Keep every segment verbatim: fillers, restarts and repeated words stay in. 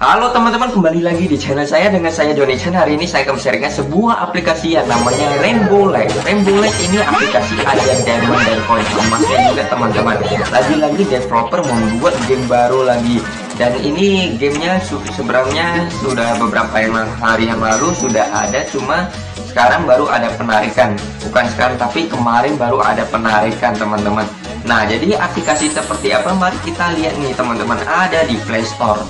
Halo teman-teman, kembali lagi di channel saya dengan saya Johnny Chan. Hari ini saya akan sharingkan sebuah aplikasi yang namanya Rainbow Light. Rainbow Light ini aplikasi ada diamond dan koin emasnya juga teman-teman. Lagi-lagi developer membuat game baru lagi. Dan ini gamenya sebenarnya sudah beberapa hari yang lalu sudah ada, cuma sekarang baru ada penarikan. Bukan sekarang tapi kemarin baru ada penarikan teman-teman. Nah, jadi aplikasi seperti apa? Mari kita lihat nih teman-teman, ada di Play Store.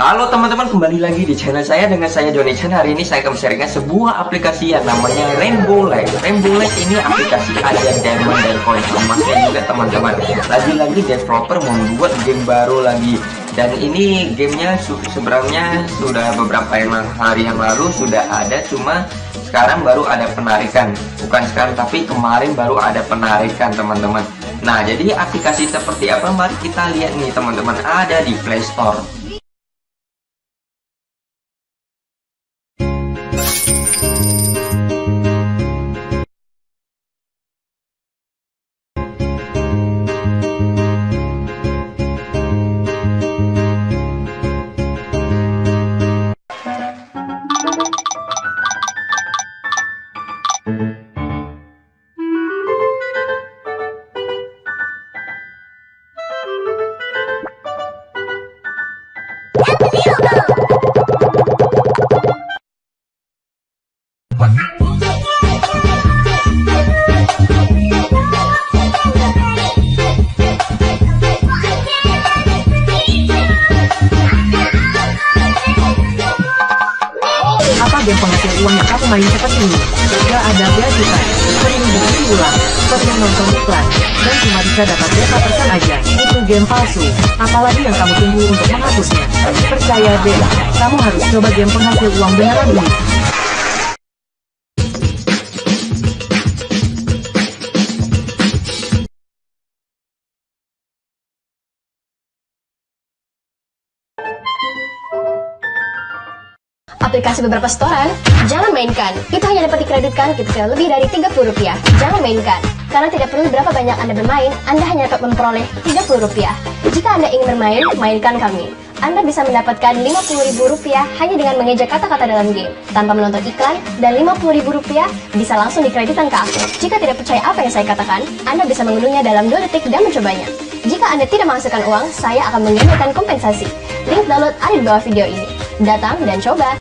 Halo teman-teman, kembali lagi di channel saya dengan saya Johnny Chan. Hari ini saya akan sharingkan sebuah aplikasi yang namanya Rainbow Light. Rainbow Light ini aplikasi ada diamond dan koin emasnya juga teman-teman. Lagi-lagi developer membuat game baru lagi. Dan ini gamenya sebenarnya sudah beberapa hari yang lalu sudah ada, cuma sekarang baru ada penarikan. Bukan sekarang tapi kemarin baru ada penarikan teman-teman. Nah, jadi aplikasi seperti apa? Mari kita lihat nih teman-teman, ada di Play Store. Penghasil uang yang aku main cepat ini gak ada beasiswa, sering dikasih ulang, sering nonton iklan, dan cuma bisa dapat beta persen aja. Itu game palsu, apalagi yang kamu tunggu untuk menghapusnya. Percaya deh, kamu harus coba game penghasil uang beneran ini. Aplikasi beberapa setoran, jangan mainkan. Itu hanya dapat dikreditkan ketika lebih dari tiga puluh rupiah. Jangan mainkan, karena tidak perlu berapa banyak Anda bermain, Anda hanya dapat memperoleh tiga puluh rupiah. Jika Anda ingin bermain, mainkan kami. Anda bisa mendapatkan lima puluh ribu rupiah hanya dengan mengejek kata-kata dalam game, tanpa menonton iklan, dan lima puluh ribu rupiah bisa langsung dikreditkan ke akun. Jika tidak percaya apa yang saya katakan, Anda bisa mengunduhnya dalam dua detik dan mencobanya. Jika Anda tidak menghasilkan uang, saya akan menggunakan kompensasi. Link download ada di bawah video ini. Datang dan coba!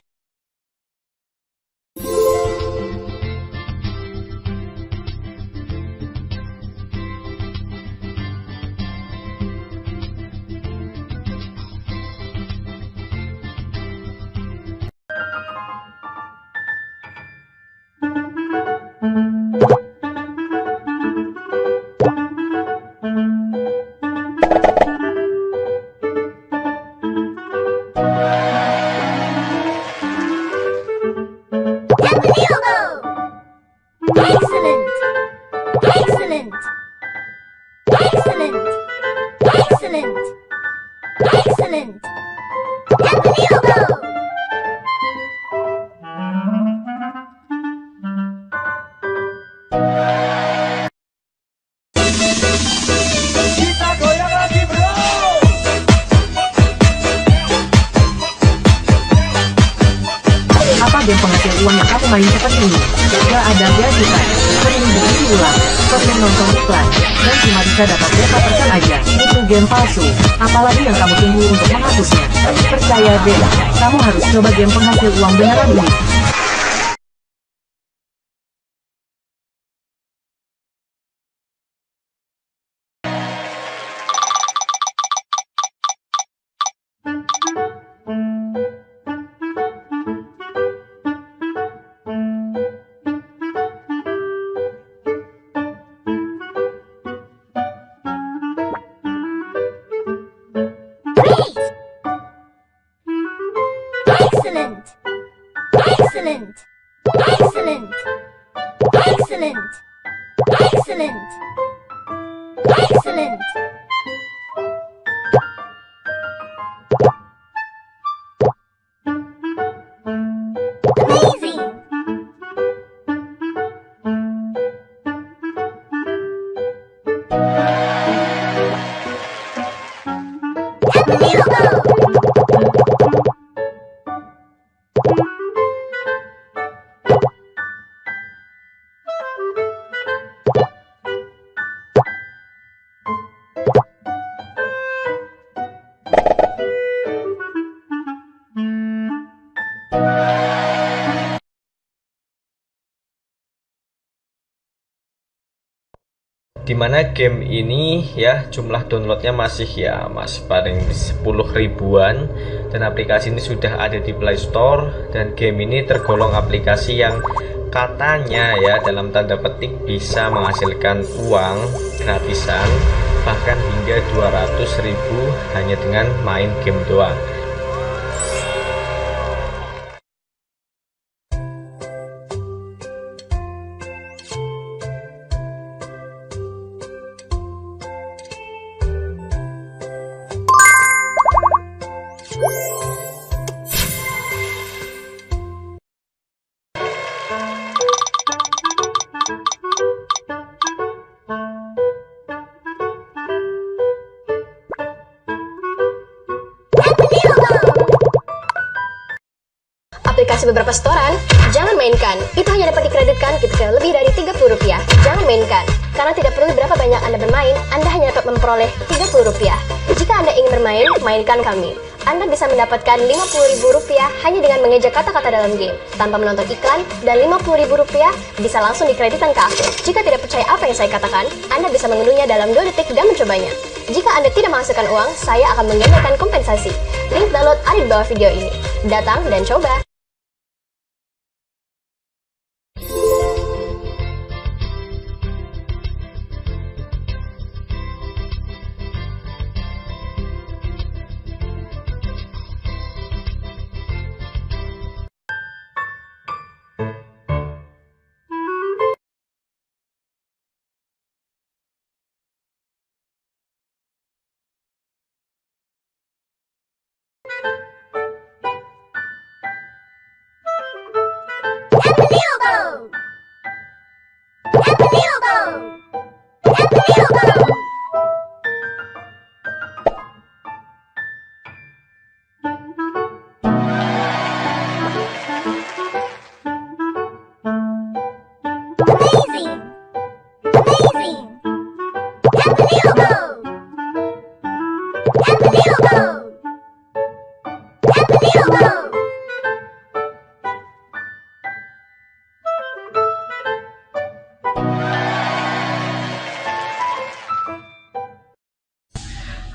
dan penghasil uang yang kamu mainkan penting. Gak ada gratisan, sering diisi ulang, sering nonton iklan, dan cuma bisa dapat data persen aja. Itu game palsu, apalagi yang kamu tunggu untuk menghapusnya. Percaya deh, kamu harus coba game penghasil uang beneran ini. Excellent! Excellent! Excellent! Excellent! Excellent! Excellent! Amazing! Unbelievable! Dimana game ini ya jumlah downloadnya masih ya masih paling sepuluh ribuan, dan aplikasi ini sudah ada di Play Store, dan game ini tergolong aplikasi yang katanya ya dalam tanda petik bisa menghasilkan uang gratisan bahkan hingga dua ratus ribu hanya dengan main game doang. Aplikasi beberapa setoran, jangan mainkan. Itu hanya dapat dikreditkan ketika lebih dari tiga puluh rupiah. Jangan mainkan, karena tidak perlu berapa banyak Anda bermain, Anda hanya dapat memperoleh tiga puluh rupiah. Jika Anda ingin bermain, mainkan kami. Anda bisa mendapatkan lima puluh ribu rupiah hanya dengan mengeja kata-kata dalam game, tanpa menonton iklan, dan lima puluh ribu rupiah bisa langsung dikreditkan ke akun. Jika tidak percaya apa yang saya katakan, Anda bisa mengunduhnya dalam dua detik dan mencobanya. Jika Anda tidak menghasilkan uang, saya akan menggandakan kompensasi. Link download ada di bawah video ini. Datang dan coba!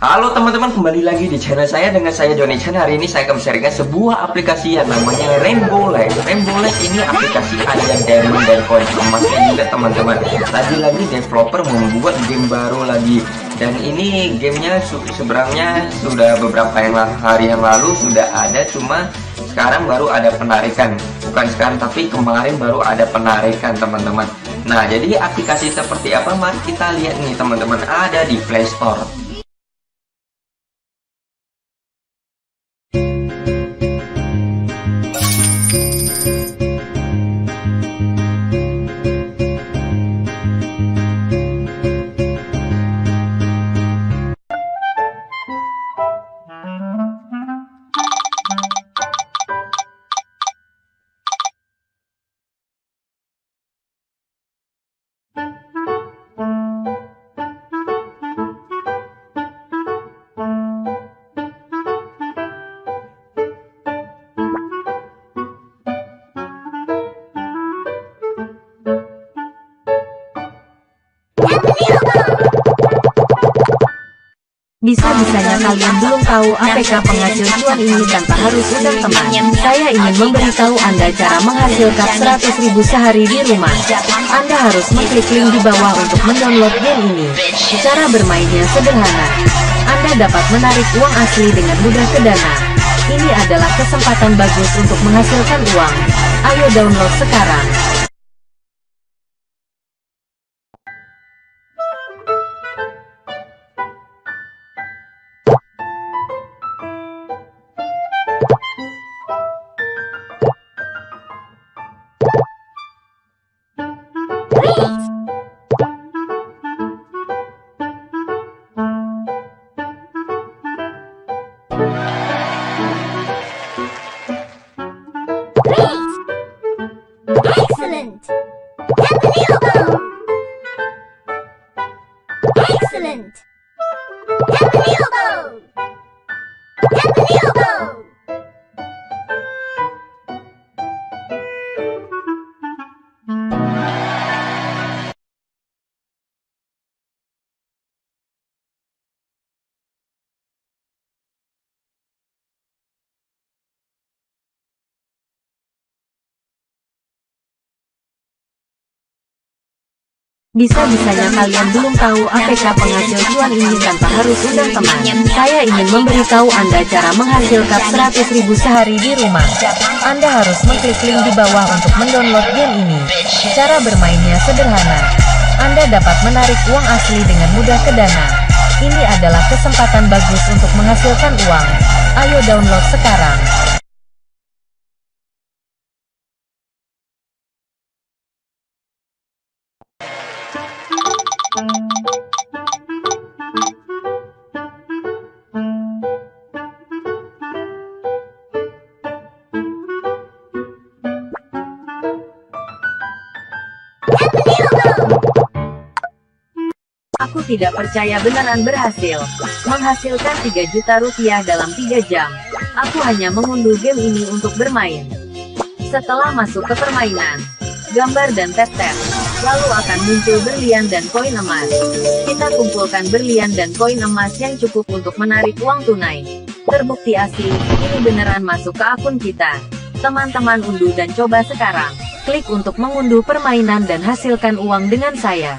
Halo teman-teman, kembali lagi di channel saya dengan saya Johnny Chan. Hari ini saya akan sharingkan sebuah aplikasi yang namanya Rainbow Light. Rainbow Light ini aplikasi ada diamond dan koin emasnya juga teman-teman. Lagi-lagi developer membuat game baru lagi, dan ini gamenya sebenarnya sudah beberapa hari yang lalu sudah ada, cuma sekarang baru ada penarikan. Bukan sekarang tapi kemarin baru ada penarikan teman-teman. Nah jadi aplikasi seperti apa, mari kita lihat nih teman-teman, ada di Play Store. Bisa-bisanya kalian belum tahu A P K penghasil cuan ini tanpa harus undang teman. Saya ingin memberitahu Anda cara menghasilkan seratus ribu sehari di rumah. Anda harus mengklik link di bawah untuk mendownload game ini. Cara bermainnya sederhana. Anda dapat menarik uang asli dengan mudah ke dana. Ini adalah kesempatan bagus untuk menghasilkan uang. Ayo download sekarang. Excellent! Unbelievable! Excellent! Unbelievable! Unbelievable! Bisa-bisanya kalian belum tahu A P K penghasil cuan ini tanpa harus undang teman. Saya ingin memberitahu Anda cara menghasilkan seratus ribu sehari di rumah. Anda harus mengklik link di bawah untuk mendownload game ini. Cara bermainnya sederhana. Anda dapat menarik uang asli dengan mudah ke dana. Ini adalah kesempatan bagus untuk menghasilkan uang. Ayo download sekarang. Aku tidak percaya beneran berhasil menghasilkan tiga juta rupiah dalam tiga jam. Aku hanya mengunduh game ini untuk bermain. Setelah masuk ke permainan, gambar dan tap-tap, lalu akan muncul berlian dan koin emas. Kita kumpulkan berlian dan koin emas yang cukup untuk menarik uang tunai. Terbukti asli, ini beneran masuk ke akun kita. Teman-teman unduh dan coba sekarang. Klik untuk mengunduh permainan dan hasilkan uang dengan saya.